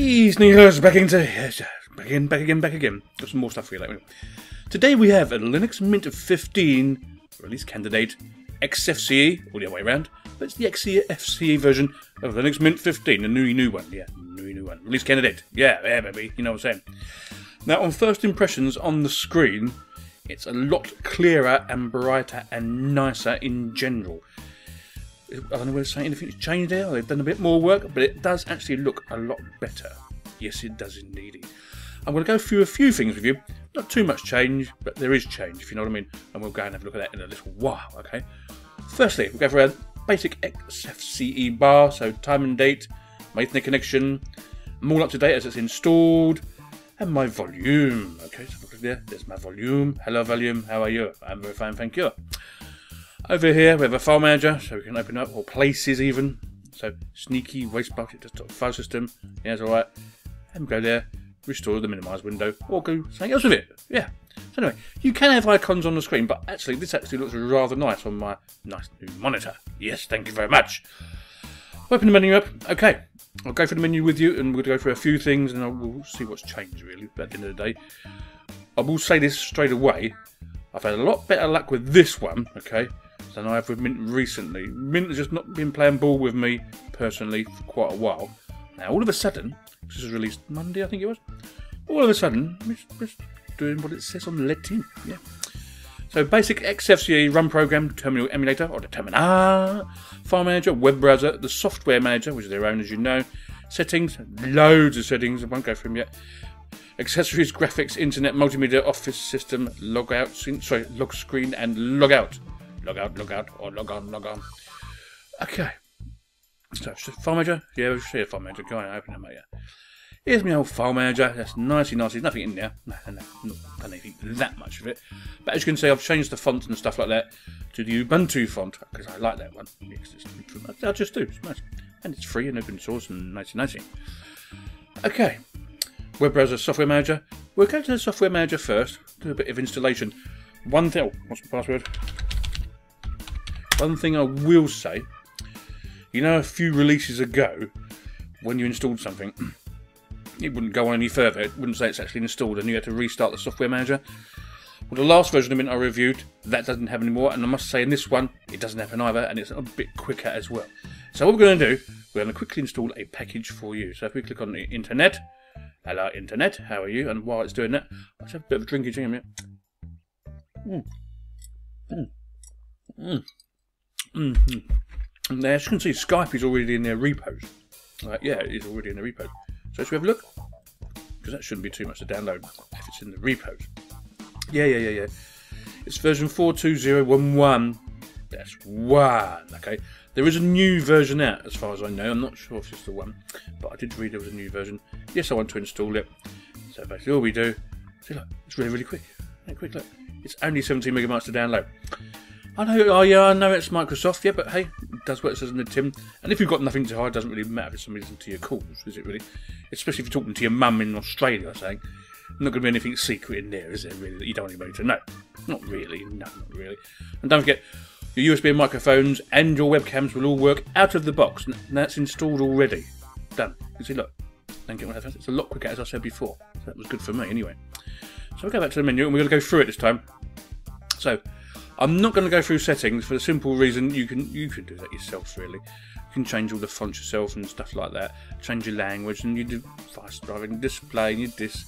Sneekylinux back again. There's some more stuff for you later. Today we have a Linux Mint 15 release candidate, XFCE, all the other way around, but it's the XFCE version of Linux Mint 15, the new one, yeah, new one. Release candidate, yeah, baby, you know what I'm saying. Now, on first impressions on the screen, it's a lot clearer and brighter and nicer in general. I don't know whether it's anything's changed there, or they've done a bit more work, but it does actually look a lot better. Yes, it does indeed. I'm going to go through a few things with you. Not too much change, but there is change, if you know what I mean. And we'll go and have a look at that in a little while, okay? Firstly, we'll go for our basic XFCE bar, so time and date, my Ethernet connection, I'm all up to date as it's installed, and my volume. Okay, so look there, there's my volume. Hello, volume, how are you? I'm very fine, thank you. Over here, we have a file manager, so we can open up, or places even. So, sneaky, wastebasket, desktop file system, yeah, it's alright. And go there, restore the minimize window, or do something else with it. Yeah. So anyway, you can have icons on the screen, but actually this actually looks rather nice on my nice new monitor. Yes, thank you very much. Open the menu up. Okay, I'll go through the menu with you, and we'll go through a few things, and we'll see what's changed really. But at the end of the day, I will say this straight away: I've had a lot better luck with this one, okay, than I have with Mint recently. Mint has just not been playing ball with me personally for quite a while. Now, all of a sudden, this was released Monday, I think it was. All of a sudden, it's doing what it says on LinkedIn. Yeah. So, basic XFCE run program, terminal emulator, or the terminal, file manager, web browser, the software manager, which is their own, as you know, settings, loads of settings, I won't go through them yet. Accessories, graphics, internet, multimedia, office system, log screen, and log out. Log out, or log on, log on. Okay. So, file manager, yeah, we'll see a file manager. Go on, open it, mate. Yeah. Here's my old file manager. That's nicey. Nothing in there. Not done anything that much of it. But as you can see, I've changed the font and stuff like that to the Ubuntu font because I like that one. I just do. It's nice, and it's free and open source and nicey. Okay, web browser, software manager. We'll go to the software manager first. Do a bit of installation. One thing. Oh, what's my password? One thing I will say. You know, a few releases ago, when you installed something, it wouldn't go on any further. It wouldn't say it's actually installed, and you had to restart the software manager. Well, the last version of Mint I reviewed, that doesn't happen anymore, and I must say in this one, it doesn't happen either, and it's a bit quicker as well. So what we're going to do, we're going to quickly install a package for you. So if we click on the internet, hello internet, how are you? And while it's doing that, let's have a bit of a drinky jam, yeah? And there, as you can see, Skype is already in their repos. Yeah, it's already in the repos. So should we have a look? Because that shouldn't be too much to download if it's in the repos. Yeah. It's version 4.20.11. That's one. Okay. There is a new version out, as far as I know. I'm not sure if it's the one, but I did read there was a new version. Yes, I want to install it. So basically, all we do. See, look, it's really quick. Hey, quick look. It's only 17 megabytes to download. I know, oh yeah, I know it's Microsoft, yeah, but hey, it does what it says in the tin. And if you've got nothing to hide, it doesn't really matter if somebody's listening to your calls, is it really? Especially if you're talking to your mum in Australia or something. Not going to be anything secret in there, is there really, that you don't want anybody to know? Not really, no, not really. And don't forget, your USB microphones and your webcams will all work out of the box. And that's installed already. Done. You see, look, it's a lot quicker, as I said before. So that was good for me, anyway. So we'll go back to the menu, and we're going to go through it this time. So I'm not going to go through settings for the simple reason you can do that yourself really. You can change all the fonts yourself and stuff like that. Change your language and your device driving, display and your disk.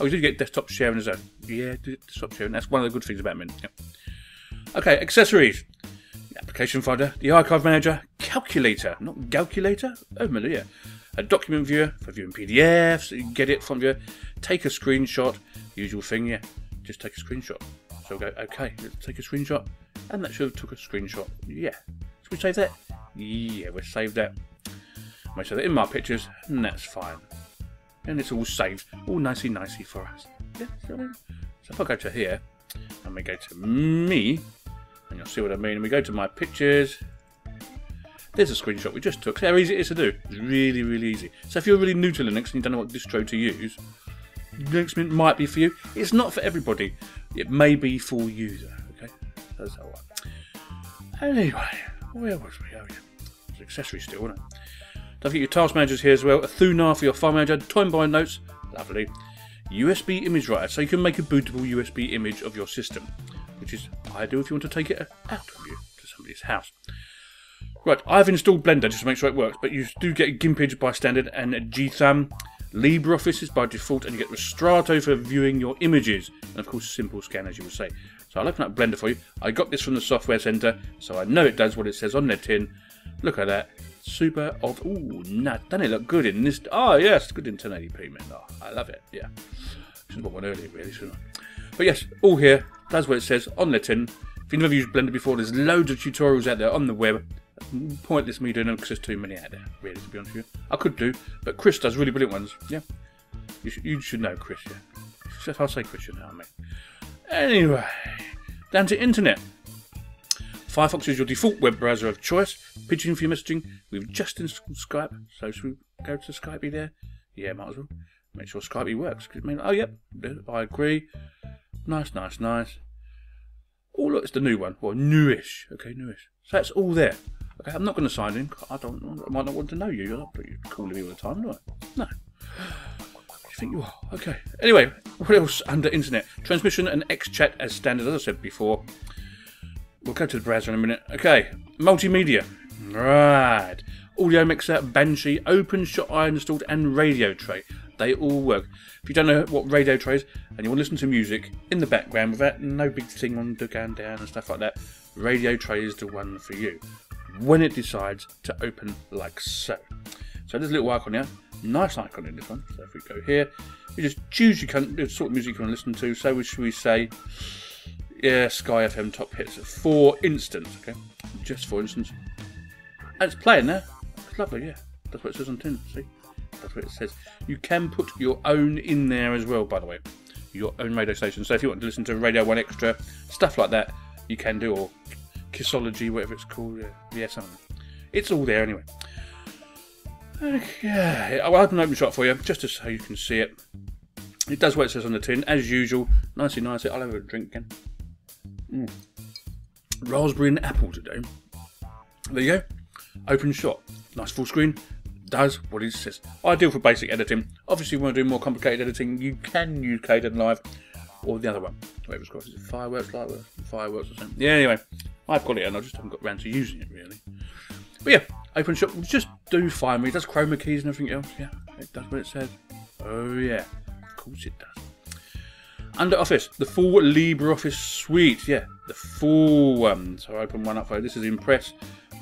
Oh, you do get desktop sharing as well. Yeah, desktop sharing. That's one of the good things about Mint. Yeah. Okay, accessories. Application folder, the archive manager, calculator, not calculator. Oh, yeah. A document viewer for viewing PDFs. So you can get it from viewer. Take a screenshot. Usual thing, yeah. Just take a screenshot. So we'll go, okay, let's take a screenshot, and that should have took a screenshot, yeah. Should we save that? Yeah, we'll save that. We'll save that in my pictures, and that's fine. And it's all saved, all nicey for us. Yeah, so if I go to here, and we go to me, and you'll see what I mean, and we go to my pictures, there's a screenshot we just took. See how easy it is to do? It's really, really easy. So if you're really new to Linux and you don't know what distro to use, Linux Mint might be for you. It's not for everybody. It may be for you though, okay? That's all right. Anyway, where was we? Oh yeah. It's accessory still, wasn't it? Don't forget your task managers here as well. A Thunar for your file manager, time bind notes, lovely. USB image writer, so you can make a bootable USB image of your system, which is ideal if you want to take it out of you to somebody's house. Right, I've installed Blender just to make sure it works, but you do get GIMP by standard and GThumb. LibreOffice is by default, and you get Ristretto for viewing your images, and of course Simple Scan, as you would say. So I'll open up Blender for you. I got this from the software centre, so I know it does what it says on their tin. Look at that, super of ooh, nah, doesn't it look good in this? Oh yes, good in 1080p, man. Oh, I love it. Yeah, should have got one earlier, really, shouldn't I? But yes, all here does what it says on their tin. If you've never used Blender before, there's loads of tutorials out there on the web. Pointless me doing them because there's too many out there, really, to be honest with you. I could do, but Chris does really brilliant ones. Yeah, you should know Chris. Yeah, I'll say Chris, you know what I mean. Anyway, down to internet. Firefox is your default web browser of choice. Pigeon for your messaging. We've just installed Skype, so should we go to Skype there? Yeah, might as well. Make sure Skype works. I mean, oh yep, I agree. Nice, nice, nice. Oh look, it's the new one. Well, newish. Okay, newish. So that's all there. Okay, I'm not going to sign in. I might not want to know you. You're not calling me all the time, do I? No. You think you are? Okay. Anyway, what else under internet? Transmission and XChat as standard, as I said before. We'll go to the browser in a minute. Okay, multimedia. Right. Audio mixer, Banshee, OpenShot I installed, and RadioTray. They all work. If you don't know what RadioTray is, and you want to listen to music in the background without no big thing on the down and stuff like that, RadioTray is the one for you. When it decides to open like so. So there's a little icon here, nice icon in this one. So if we go here, you just choose your sort of music you want to listen to. So should we say, yeah, Sky FM Top Hits, for instance, okay, just for instance. And it's playing there, it's lovely, yeah. That's what it says on tin, see? That's what it says. You can put your own in there as well, by the way. Your own radio station. So if you want to listen to Radio 1 Extra, stuff like that, you can do, or Kissology, whatever it's called, yeah, something. It's all there anyway. Okay, I'll open OpenShot for you, just so you can see it. It does what it says on the tin, as usual. Nicey, nicey. I'll have a drink again. Mm. Raspberry and apple today. There you go. OpenShot. Nice full screen. Does what it says. Ideal for basic editing. Obviously, if you want to do more complicated editing, you can use Kdenlive or the other one. Wait, it's called Fireworks or something. Yeah, anyway. I've got it and I just haven't got around to using it really. But yeah, OpenShot will just do find me. It does chroma keys and everything else. Yeah, it does what it says. Oh yeah, of course it does. Under Office, the full LibreOffice suite. Yeah, the full one. So I open one up for you. This is Impress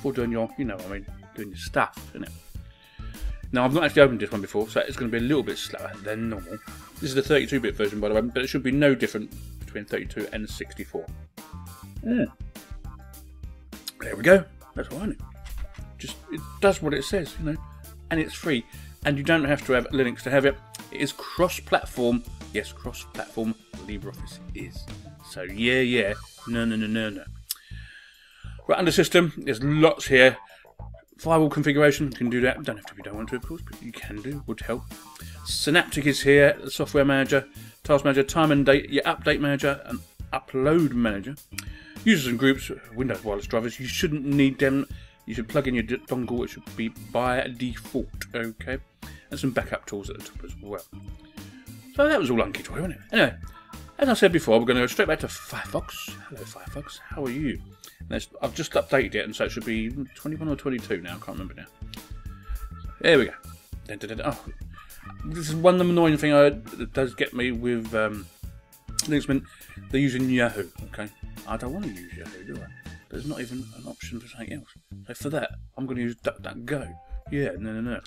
for doing your, you know what I mean, doing your stuff, isn't it? Now I've not actually opened this one before, so it's going to be a little bit slower than normal. This is the 32-bit version, by the way, but it should be no different between 32 and 64. Yeah. There we go. That's all I need. Just it does what it says, you know, and it's free, and you don't have to have Linux to have it. It is cross-platform. Yes, cross-platform. LibreOffice is. So yeah, yeah. No, no, no, no, no. Right under System, there's lots here. Firewall configuration, you can do that. Don't have to if you don't want to, of course, but you can do. Would help. Synaptic is here. The software manager, task manager, time and date, your update manager, and upload manager. Users and groups, Windows wireless drivers, you shouldn't need them. You should plug in your dongle, it should be by default, okay? And some backup tools at the top as well. So that was all hunky-dory, wasn't it? Anyway, as I said before, we're going to go straight back to Firefox. Hello, Firefox, how are you? And I've just updated it, and so it should be 21 or 22 now, I can't remember now. There we go. Oh, this is one annoying thing that does get me with Linux Mint. They're using Yahoo, okay? I don't want to use Yahoo, do I? There's not even an option for something else. So for that, I'm going to use DuckDuckGo. Yeah, no, no, no.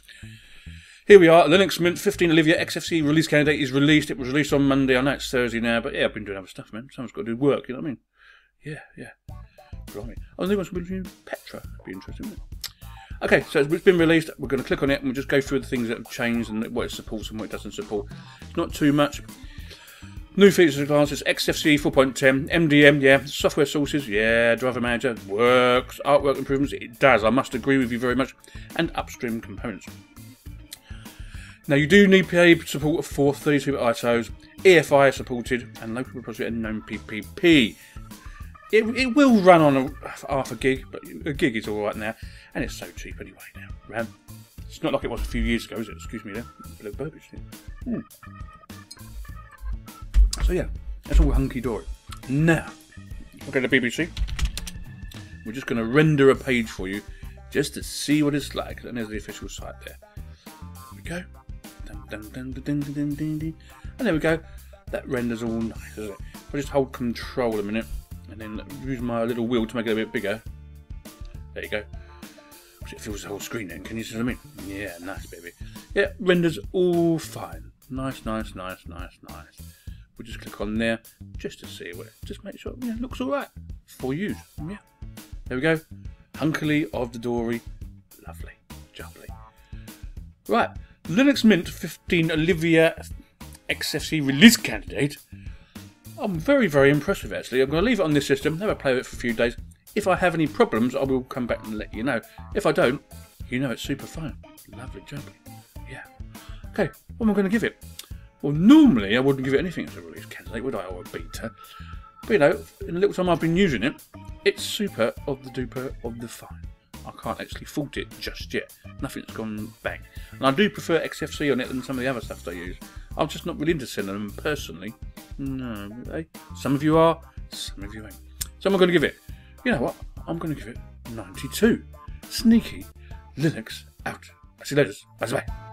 Here we are, Linux Mint 15 Olivia XFCE release candidate is released. It was released on Monday. I know it's Thursday now, but yeah, I've been doing other stuff, man. Someone's got to do work, you know what I mean? Yeah, yeah. Blimey. Oh, there must be Petra. That'd be interesting, wouldn't it? Okay, so it's been released. We're going to click on it and we'll just go through the things that have changed and what it supports and what it doesn't support. It's not too much. New features and classes, XFCE 4.10, MDM, yeah, software sources, yeah, driver manager, works, artwork improvements, it does, I must agree with you very much, and upstream components. Now you do need PA support for 32-bit ISOs, EFI supported, and local repository and GNOME PPP. It will run on half a gig, but a gig is alright now, and it's so cheap anyway now, RAM, It's not like it was a few years ago, is it? Excuse me there. Blow burgers here. So yeah, that's all hunky-dory. Now, we'll go to BBC. We're just going to render a page for you just to see what it's like. And there's the official site there. There we go. And there we go. That renders all nice, doesn't it? I'll just hold control a minute and then use my little wheel to make it a bit bigger. There you go. It fills the whole screen then, can you see what I mean? Yeah, nice baby. Yeah, renders all fine. Nice, nice, nice, nice, nice. We'll just click on there just to see what it, just make sure it looks alright for you. Yeah. There we go. Hunkily of the dory. Lovely. Jubbly. Right. Linux Mint 15 Olivia XFCE release candidate. I'm very, very impressed with it, actually. I'm going to leave it on this system, have a play with it for a few days. If I have any problems, I will come back and let you know. If I don't, you know it's super fine. Lovely jubbly. Yeah. Okay, what am I going to give it? Well, normally I wouldn't give it anything as a release candidate, would I, or a beta? But you know, in the little time I've been using it, it's super of the duper of the fine. I can't actually fault it just yet. Nothing's gone bang. And I do prefer XFCE on it than some of the other stuff they use. I'm just not really into Cinnamon personally. No, really. Some of you are, some of you ain't. So I'm going to give it, you know what, I'm going to give it 92. Sneekylinux out. I see you later. Bye-bye.